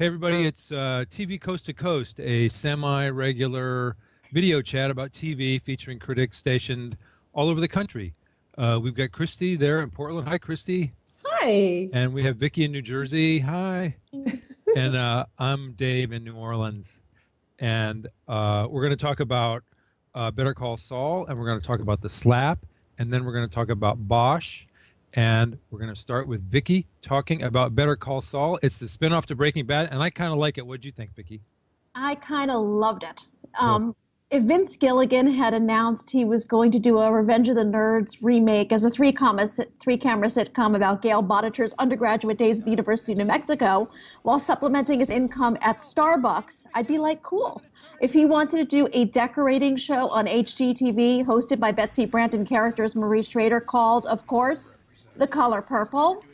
Hey, everybody, it's TV Coast to Coast, a semi-regular video chat about TV featuring critics stationed all over the country. We've got Christy there in Portland. Hi, Christy. Hi. And we have Vicky in New Jersey. Hi. And I'm Dave in New Orleans. And we're going to talk about Better Call Saul, and we're going to talk about The Slap, and then we're going to talk about Bosch. And we're going to start with Vicky talking about Better Call Saul. It's the spinoff to Breaking Bad, and I kind of like it. What did you think, Vicky? I kind of loved it. If Vince Gilligan had announced he was going to do a Revenge of the Nerds remake as a three-camera sitcom about Gail Bonitor's undergraduate days at the University of New Mexico while supplementing his income at Starbucks, I'd be like, cool. If he wanted to do a decorating show on HGTV hosted by Betsy Brandt and characters Marie Schrader called, of course, The Color Purple,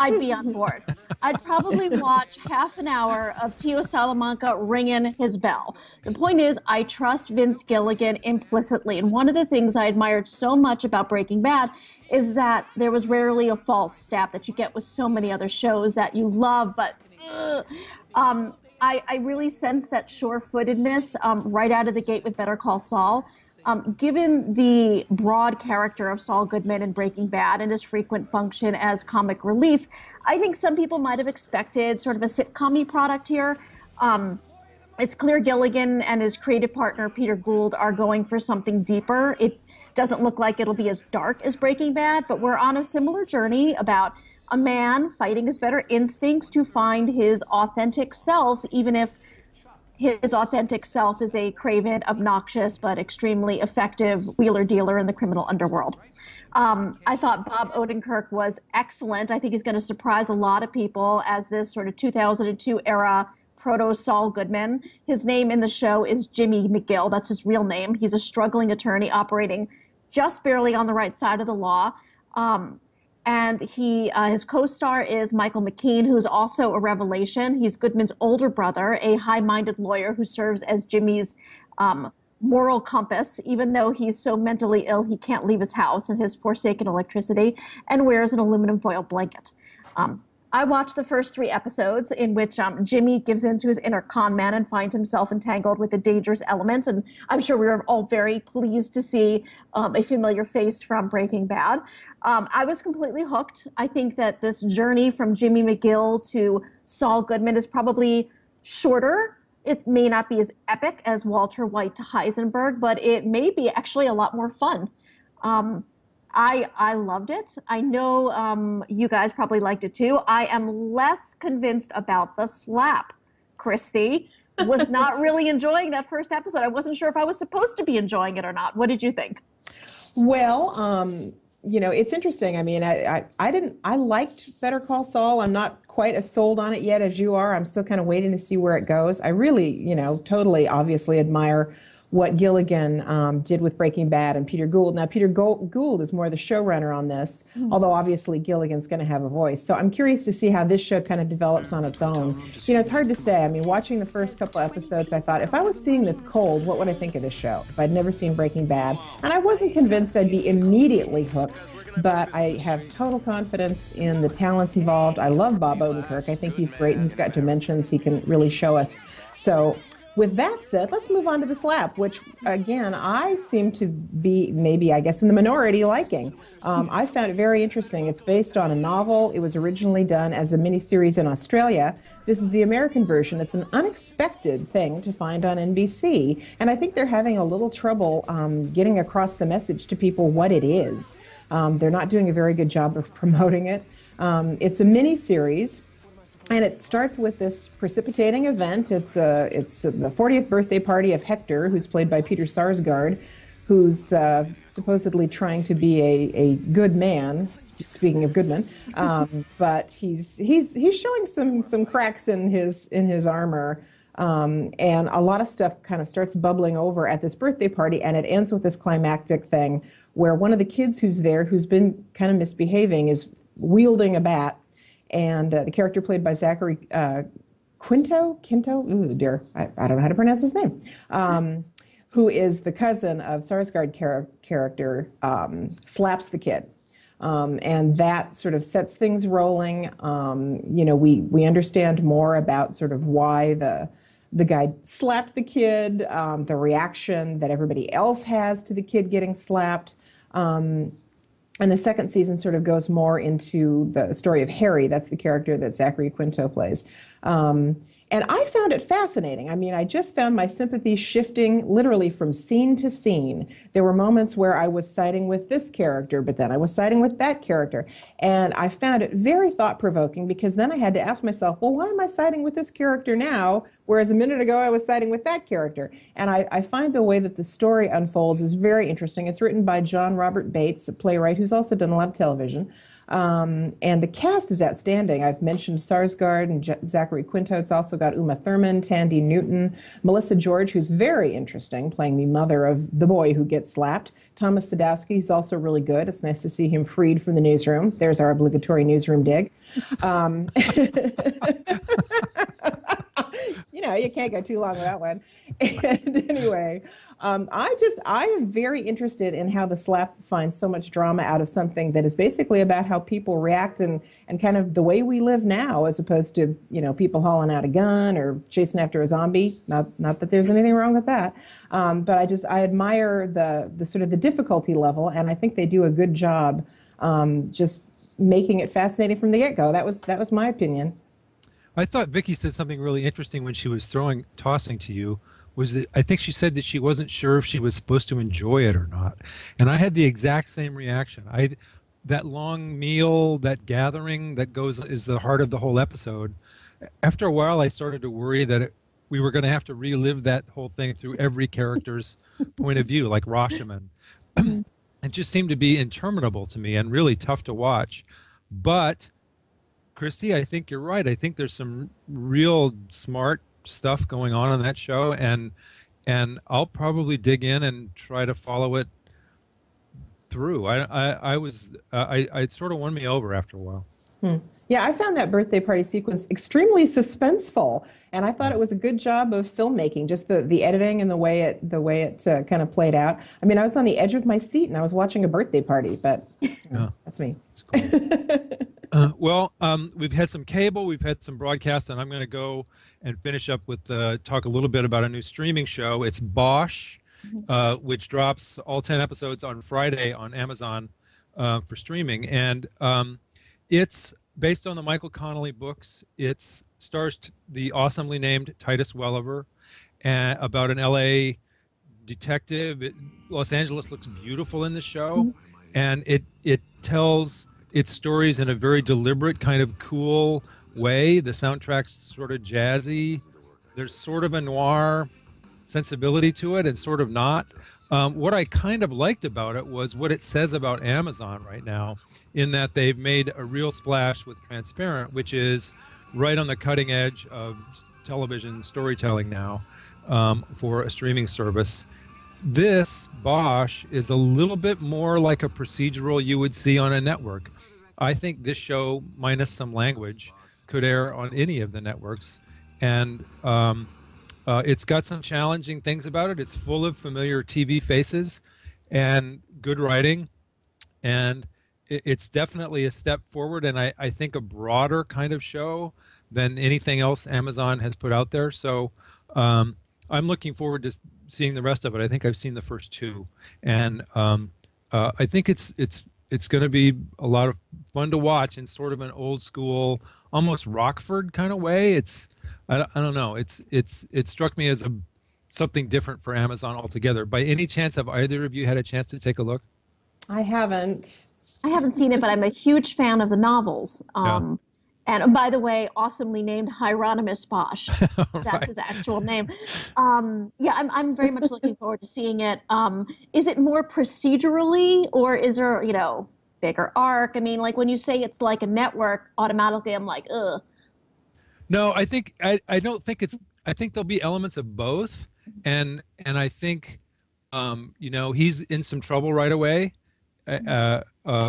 I'd be on board. I'd probably watch half an hour of Tio Salamanca ringing his bell. The point is, I trust Vince Gilligan implicitly. And one of the things I admired so much about Breaking Bad is that there was rarely a false step that you get with so many other shows that you love, but I really sense that sure-footedness right out of the gate with Better Call Saul. Given the broad character of Saul Goodman in Breaking Bad and his frequent function as comic relief, I think some people might have expected sort of a sitcom-y product here. It's clear Gilligan and his creative partner, Peter Gould, are going for something deeper. It doesn't look like it'll be as dark as Breaking Bad, but we're on a similar journey about a man fighting his better instincts to find his authentic self, even if his authentic self is a craven, obnoxious, but extremely effective wheeler-dealer in the criminal underworld. I thought Bob Odenkirk was excellent. I think he's going to surprise a lot of people as this sort of 2002-era proto-Saul Goodman. His name in the show is Jimmy McGill. That's his real name. He's a struggling attorney operating just barely on the right side of the law. And he, his co-star is Michael McKean, who's also a revelation. He's Goodman's older brother, a high-minded lawyer who serves as Jimmy's moral compass, even though he's so mentally ill he can't leave his house and his forsaken electricity, and wears an aluminum foil blanket. I watched the first three episodes in which Jimmy gives in to his inner con man and finds himself entangled with a dangerous element. And I'm sure we were all very pleased to see a familiar face from Breaking Bad. I was completely hooked. I think that this journey from Jimmy McGill to Saul Goodman is probably shorter. It may not be as epic as Walter White to Heisenberg, but it may be actually a lot more fun. I loved it. I know you guys probably liked it too. I am less convinced about The Slap. Christy was not really enjoying that first episode. I wasn't sure if I was supposed to be enjoying it or not. What did you think? Well, you know, it's interesting. I mean, I liked Better Call Saul. I'm not quite as sold on it yet as you are. I'm still kind of waiting to see where it goes. I really, you know, totally obviously admire what Gilligan did with Breaking Bad and Peter Gould. Now, Peter Gould is more the showrunner on this, although obviously Gilligan's going to have a voice. So I'm curious to see how this show kind of develops on its own. You know, it's hard to say. I mean, watching the first couple episodes, I thought, if I was seeing this cold, what would I think of this show? If I'd never seen Breaking Bad. And I wasn't convinced I'd be immediately hooked, but I have total confidence in the talents involved. I love Bob Odenkirk. I think he's great. He's got dimensions he can really show us. So with that said, let's move on to The Slap, which, again, I seem to be maybe, I guess, in the minority liking. I found it very interesting. It's based on a novel. It was originally done as a miniseries in Australia. This is the American version. It's an unexpected thing to find on NBC. And I think they're having a little trouble getting across the message to people what it is. They're not doing a very good job of promoting it. It's a miniseries. And it starts with this precipitating event. It's the 40th birthday party of Hector, who's played by Peter Sarsgaard, who's supposedly trying to be a good man, speaking of Goodman, but he's showing some cracks in his armor. And a lot of stuff kind of starts bubbling over at this birthday party, and it ends with this climactic thing where one of the kids who's there, who's been kind of misbehaving, is wielding a bat. And the character played by Zachary Quinto, ooh dear, I don't know how to pronounce his name, who is the cousin of Sarsgaard's character, slaps the kid. And that sort of sets things rolling. You know, we understand more about sort of why the guy slapped the kid, the reaction that everybody else has to the kid getting slapped. And the second season sort of goes more into the story of Harry. That's the character that Zachary Quinto plays. And I found it fascinating. I mean, I just found my sympathy shifting literally from scene to scene. There were moments where I was siding with this character, but then I was siding with that character. And I found it very thought-provoking, because then I had to ask myself, well, why am I siding with this character now, whereas a minute ago I was siding with that character? And I find the way that the story unfolds is very interesting. It's written by John Robert Bates, a playwright who's also done a lot of television. And the cast is outstanding. I've mentioned Sarsgaard and Zachary Quinto. It's also got Uma Thurman, Tandy Newton, Melissa George, who's very interesting, playing the mother of the boy who gets slapped. Thomas Sadowski, who's also really good. It's nice to see him freed from the newsroom. There's our obligatory newsroom dig. You know, you can't go too long with that one. And anyway, I am very interested in how The Slap finds so much drama out of something that is basically about how people react and kind of the way we live now, as opposed to, you know, people hauling out a gun or chasing after a zombie. Not that there's anything wrong with that. But I admire the sort of the difficulty level, and I think they do a good job just making it fascinating from the get-go. That was my opinion. I thought Vicki said something really interesting when she was tossing to you. Was that I think she said that she wasn't sure if she was supposed to enjoy it or not, and I had the exact same reaction. That long meal, that gathering that is the heart of the whole episode. After a while, I started to worry that we were going to have to relive that whole thing through every character's point of view, like Rashomon. It just seemed to be interminable to me and really tough to watch, but. Christy, I think you're right. I think there's some real smart stuff going on that show, and I'll probably dig in and try to follow it through. It sort of won me over after a while. Yeah, I found that birthday party sequence extremely suspenseful, and I thought it was a good job of filmmaking, just the editing and the way it kind of played out. I mean, I was on the edge of my seat, and I was watching a birthday party, but that's me. That's cool. We've had some cable, we've had some broadcast, and I'm going to go and finish up with talk a little bit about a new streaming show. It's Bosch, which drops all 10 episodes on Friday on Amazon for streaming. And it's based on the Michael Connelly books. It stars the awesomely named Titus Welliver, about an L.A. detective. Los Angeles looks beautiful in the show, and it tells its stories in a very deliberate, kind of cool way. The soundtrack's sort of jazzy. There's sort of a noir sensibility to it, and sort of not. What I kind of liked about it was what it says about Amazon right now, in that they've made a real splash with Transparent, which is right on the cutting edge of television storytelling now for a streaming service. This, Bosch, is a little bit more like a procedural you would see on a network. I think this show, minus some language, could air on any of the networks. And it's got some challenging things about it. It's full of familiar TV faces and good writing. And it's definitely a step forward, and I think a broader kind of show than anything else Amazon has put out there. So I'm looking forward to seeing the rest of it. I think I've seen the first two, and I think it's going to be a lot of fun to watch in sort of an old school, almost Rockford kind of way. I don't know. It struck me as something different for Amazon altogether. By any chance, have either of you had a chance to take a look? I haven't. I haven't seen it, but I'm a huge fan of the novels. Yeah. And by the way, awesomely named Hieronymus Bosch. That's right. His actual name. Yeah, I'm very much looking forward to seeing it. Is it more procedurally, or is there, you know, bigger arc? I mean, like when you say it's like a network, automatically I'm like, ugh. No, I think there'll be elements of both, and I think, you know, he's in some trouble right away.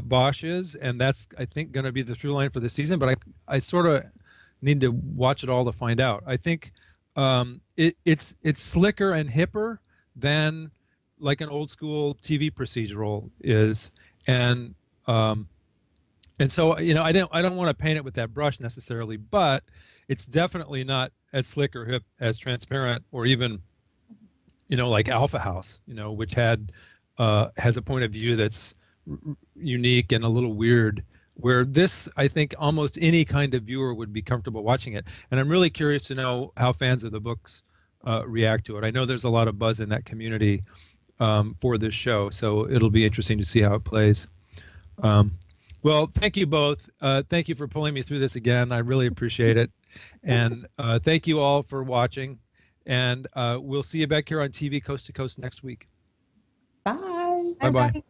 Bosch is, and that's, I think, going to be the through line for the season, but I sort of need to watch it all to find out. I think it's slicker and hipper than like an old school TV procedural is, and And so, you know, I don't want to paint it with that brush necessarily, but it's definitely not as slick or hip as Transparent, or even, you know, like Alpha House, you know, which had has a point of view that's unique and a little weird, where this, I think, almost any kind of viewer would be comfortable watching it. And I'm really curious to know how fans of the books react to it. I know there's a lot of buzz in that community for this show, so it'll be interesting to see how it plays. Well, thank you both. Thank you for pulling me through this again. I really appreciate it. And thank you all for watching. And we'll see you back here on TV Coast to Coast next week. Bye. Bye-bye.